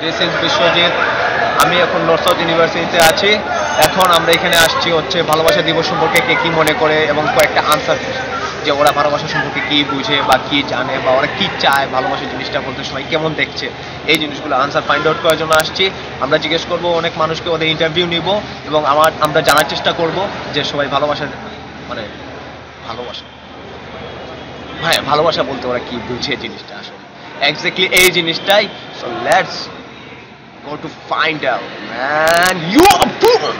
Dressing Biswajit. আমি এখন north South ইউনিভার্সিটিতে আছি। এখন আমরা এখানে আসছি হচ্ছে ভালোবাসা দিবস সম্পর্কে কে কী মনে করে এবং কয়েকটা আনসার, যে ওরা ভালোবাসা সম্পর্কে কী বুঝে বা কী জানে বা ওরা কী চায়, ভালোবাসা জিনিসটা বলতে সবাই কেমন দেখছে, এই জিনিসগুলো আনসার ফাইন্ড আউট করার জন্য আসছি। আমরা জিজ্ঞেস করব অনেক মানুষকে, ওদের ইন্টারভিউ নিব এবং আমরা জানার চেষ্টা করব যে সবাই ভালোবাসা মানে ভালোবাসা হ্যাঁ ভালোবাসা বলতে ওরা কী বুঝে জিনিসটা আসলে এক্স্যাক্টলি এই জিনিসটাই। So let's go to find out, man. You are a fool.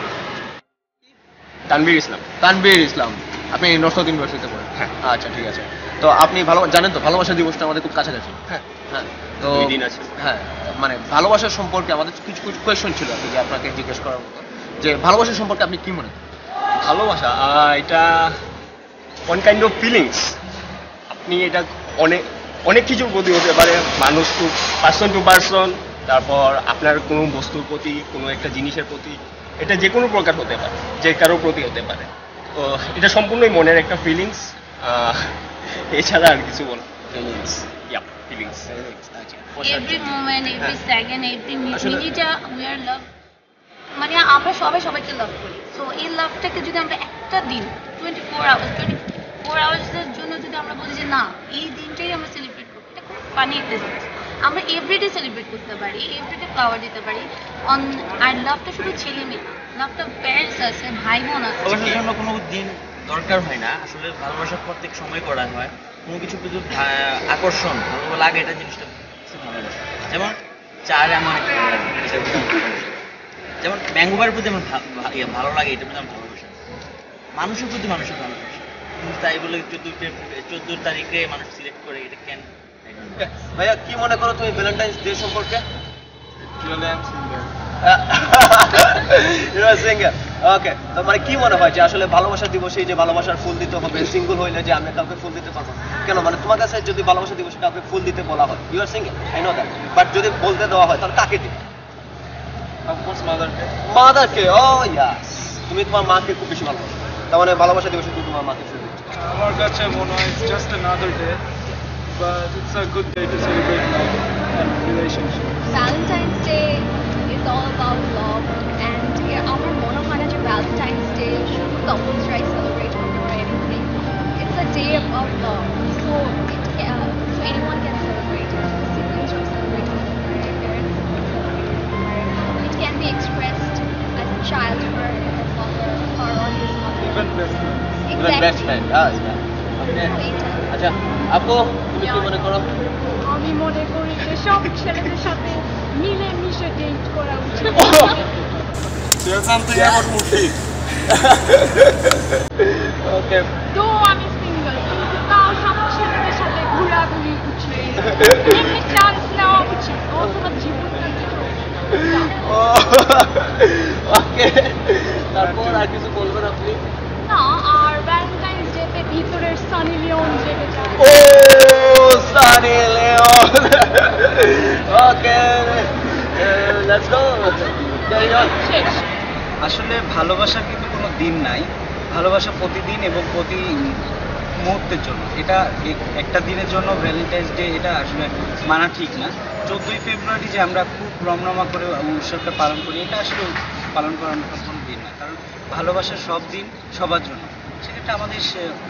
Tanbir Islam, আপনি নর্থ সাউথ ইউনিভার্সিটিতে পড়েন? হ্যাঁ। আচ্ছা, ঠিক আছে। তো আপনি ভালো জানেন তো ভালোবাসা দিবসটা আমাদের খুব কাছাকাছি। হ্যাঁ হ্যাঁ, তো দুই দিন আছে। হ্যাঁ, মানে ভালোবাসা সম্পর্কে আমাদের কিছু কিছু কোয়েশ্চন ছিল আর কি, আপনাকে জিজ্ঞেস করার মতো, যে ভালোবাসা সম্পর্কে আপনি কি মনে করেন? ভালোবাসা এটা one kind of feelings, আপনি এটা অনেক অনেক কিছু প্রতি হতে পারে, মানুষ টু পার্সন টু পার্সন, তারপর আপনার কোনো বস্তুর প্রতি, কোনো একটা জিনিসের প্রতি, এটা যে কোনো প্রকার হতে পারে, যে কারো প্রতি হতে পারে। তো এটা সম্পূর্ণই মনের একটা ফিলিংস, এছাড়া আর কিছু বলা। Feelings, yeah feelings, every moment, every second, every minute we are love, মানে আমরা সবাই সবাইকে লাভ করি। সো এই লাভটাকে যদি আমরা একটা দিন 24 আওয়ার্সের জন্য যদি আমরা বলি যে না এই দিনটাই আমরা সেলিব্রেট করব, এটা খুব ফানি একটা জিনিস। আমরা এভরিডে সেলিব্রেট করতে পারি, এভরিডে পাওয়ার দিতে পারি। আর লাভটা শুধু ছেলে মেয়ে, লাভটা প্যারেন্টস আছে, ভাই বোন আছে। ভালোবাসার জন্য কোনো দিন দরকার হয় না আসলে, ভালোবাসা প্রত্যেক সময় করা হয়। কোনো কিছু কিছু আকর্ষণ ভালো লাগে, এটা জিনিসটা ভালোবাসা। যেমন চারে আমার যেমন ম্যাঙ্গোবার প্রতি আমার ভালো লাগে, এটা প্রতি আমার ভালোবাসা। মানুষের প্রতি মানুষের ভালোবাসা, কিন্তু তাই বলে 14 তারিখে মানুষ সিলেক্ট করে এটা কেন? ভাইয়া কি মনে করো তুমি ভ্যালেন্টাইন্স ডে সম্পর্কে? ওকে, তো মানে কি মনে হয় যে আসলে ভালোবাসা দিবসে যে ভালোবাসার ফুল দিতে হবে, সিঙ্গল হইলে যে আমি কাউকে ফুল দিতে পারবো কেন, মানে তোমার কাছে যদি ভালোবাসা দিবসে কাউকে ফুল দিতে বলা হয়, you are single I know that, but যদি বলতে দেওয়া হয় তাহলে কাকে দিবে? অফকোর্স মাদারকে। মাদারকে, ও ইয়াস, তুমি তোমার মাকে খুব বেশি ভালোবাসো, তার মানে ভালোবাসা দিবসে তুমি তোমার মাকে ফুল দিচ্ছ। আমার কাছে মনে হয় just another day, but it's a good day to celebrate love and relationship. Valentine's Day is all about love, and our monohana je Valentine's Day should couples right celebrate over anything. It's a day about love, so it so anyone can celebrate it. Siblings can celebrate it, parents can celebrate it. It can be expressed as a child or as a father or on his mother. Even best friend. Ah, yeah. আচ্ছা আপু, তুমি কি মনে করো? আমি মনে করি যে সব ছেলেদের সাথে মিলে মিশে ডেট করা উচিত। ওকে, তো আমি সিঙ্গেল, কিন্তু তাও সব ছেলেদের সাথে ঘোরাঘুরি উচিত, এমনি চান্স নেওয়া উচিত, অথবা জীবনটা ওকে। তারপর আর কিছু বলবেন আপনি? না, আর ভ্যালেন্টাইন্স ডে তে ভিতরের সানি লিওন জেগে যায়। ও Sunny Leone, okay let's go. আসলে ভালোবাসার কিন্তু কোনো দিন নাই, ভালোবাসা প্রতিদিন এবং প্রতি মুহূর্তের জন্য। এটা একটা দিনের জন্য ভ্যালেন্টাইন্স ডে এটা আসলে মানা ঠিক না। 14 ফেব্রুয়ারি যে আমরা খুব রমরমা করে উৎসবটা পালন করি, এটা আসলে পালন করার কোনো দিন না, কারণ ভালোবাসার সব দিন সবার জন্য। সেক্ষেত্রে আমাদের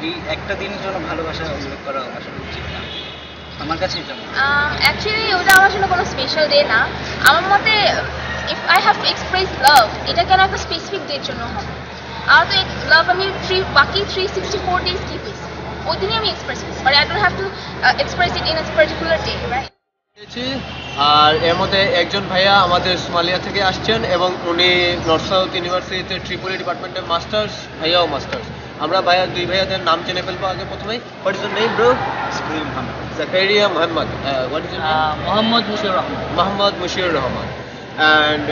এই একটা দিনের জন্য ভালোবাসা উল্লেখ করা আসলে উচিত না, আমার কাছে এটা মনে হয়। অ্যাকচুয়ালি ওটা আমার জন্য কোনো স্পেশাল ডে না। আমার মতে if I have to express love, এটা কেন একটা স্পেসিফিক ডের জন্য হবে? আর তো লাভ আমি বাকি 364 days কি পেয়েছি, ওই দিনই আমি এক্সপ্রেস করছি, but I don't have to express it in a particular day, right? আর এর মধ্যে একজন ভাইয়া আমাদের সোমালিয়া থেকে আসছেন এবং উনি নর্থ সাউথ ইউনিভার্সিটিতে ট্রিপল ডিপার্টমেন্টে মাস্টার্স, ভাইয়াও মাস্টার্স। আমরা ভাইয়া দুই ভাইয়াদের নাম জেনে ফেলবো আগে। প্রথমে what is your name bro? Zakaria Mohammad. What is your name? Mohammad Mushir Rahman. Mohammad Mushir Rahman. And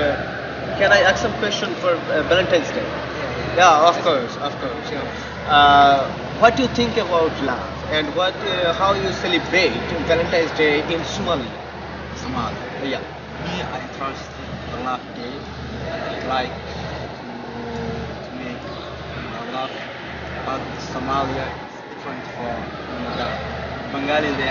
can I ask some question for Valentine's day? Yeah, of course. Yeah. What do you think about love and what how you celebrate Valentine's Day in Somalia? Yeah. Me, I trust the love day. I like to make love, but Somalia is different from Bengali. They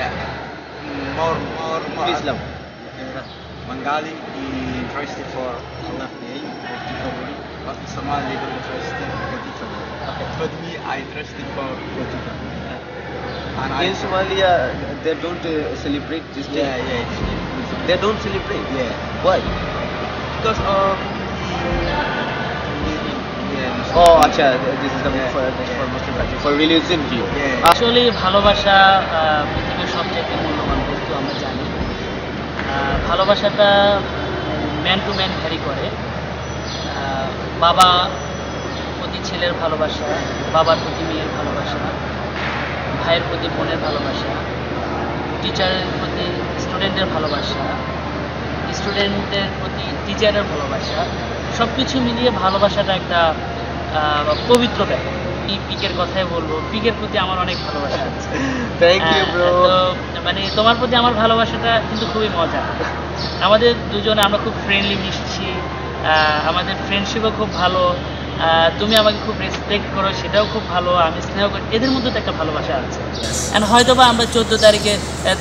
are more Islam. Yeah. Bengali University for LFA particularly, but Somali University particularly. Okay. But me, I interested for particularly. And in Somalia, they don't celebrate this day. Yeah, yeah. It's they don't celebrate. Yeah. Why? Because Oh, अच्छा, this is coming for Muslim country, for religion view. Actually, ভালোবাসা পৃথিবীর সবচেয়ে মূল্যবান বস্তু আমরা জানি। ভালোবাসাটা man to man vary করে। বাবা প্রতি ছেলের ভালোবাসা, বাবার প্রতি মেয়ের ভালোবাসা, ভাইয়ের প্রতি বোনের ভালোবাসা, টিচারের প্রতি স্টুডেন্টের ভালোবাসা, স্টুডেন্টের প্রতি টিচারের ভালোবাসা, সব কিছু মিলিয়ে ভালোবাসাটা একটা পবিত্র ব্যাপার। এই পিকের কথাই বলবো, পিকের প্রতি আমার অনেক ভালোবাসা আছে। Thank you bro. মানে তোমার প্রতি আমার ভালোবাসাটা কিন্তু খুবই মজা। আমাদের দুজনে আমরা খুব ফ্রেন্ডলি মিশছি, আমাদের ফ্রেন্ডশিপও খুব ভালো। তুমি আমাকে খুব রেসপেক্ট করো, সেটাও খুব ভালো। আমি স্নেহ করি, এদের মধ্যে তো একটা ভালোবাসা আছে। অ্যান্ড হয়তো বা আমরা 14 তারিখে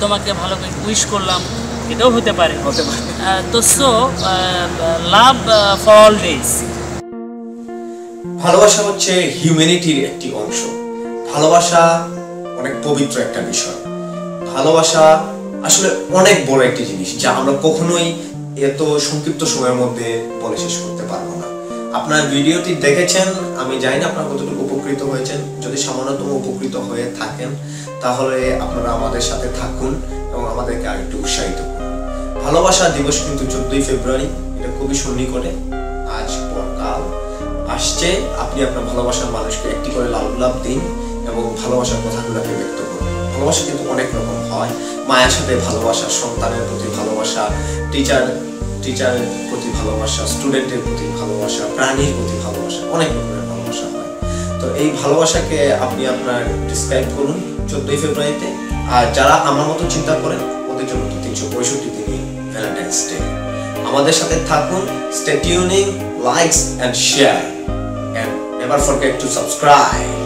তোমাকে ভালো করে উইশ করলাম, এটাও হতে পারে। তো so love for all days. ভালোবাসা হচ্ছে হিউম্যানিটির একটি অংশ। ভালোবাসা অনেক পবিত্র একটা বিষয়। ভালোবাসা আসলে অনেক বড় একটি জিনিস, যা আমরা কখনোই এত সংক্ষিপ্ত সময়ের মধ্যে বলে শেষ করতে পারবো না। আপনার ভিডিওটি দেখেছেন, আমি জানি না আপনারা কতটুকু উপকৃত হয়েছেন। যদি সামান্যতম উপকৃত হয়ে থাকেন, তাহলে আপনারা আমাদের সাথে থাকুন এবং আমাদেরকে আর একটু উৎসাহিত করুন। ভালোবাসা দিবস কিন্তু 14 ফেব্রুয়ারি, এটা খুবই সন্নিকটে। আজ পর কাল আসছে। আপনি আপনার ভালোবাসার মানুষকে একটি করে লাল গোলাপ দিন এবং ভালোবাসার কথাগুলোকে ব্যক্ত করুন। ভালোবাসা কিন্তু অনেক রকম হয়। মায়ের সাথে ভালোবাসা, সন্তানের প্রতি ভালোবাসা, টিচারের প্রতি ভালোবাসা, স্টুডেন্টের প্রতি ভালোবাসা, প্রাণীর প্রতি ভালোবাসা, অনেক রকমের ভালোবাসা হয়। তো এই ভালোবাসাকে আপনি আপনার ডিসক্রাইব করুন 14 ফেব্রুয়ারিতে। আর যারা আমার মতো চিন্তা করেন, ওদের জন্য 365 দিনই ভ্যালেন্টাইন্স ডে। আমাদের সাথে থাকুন, stay tuning, likes and share, and never forget to subscribe.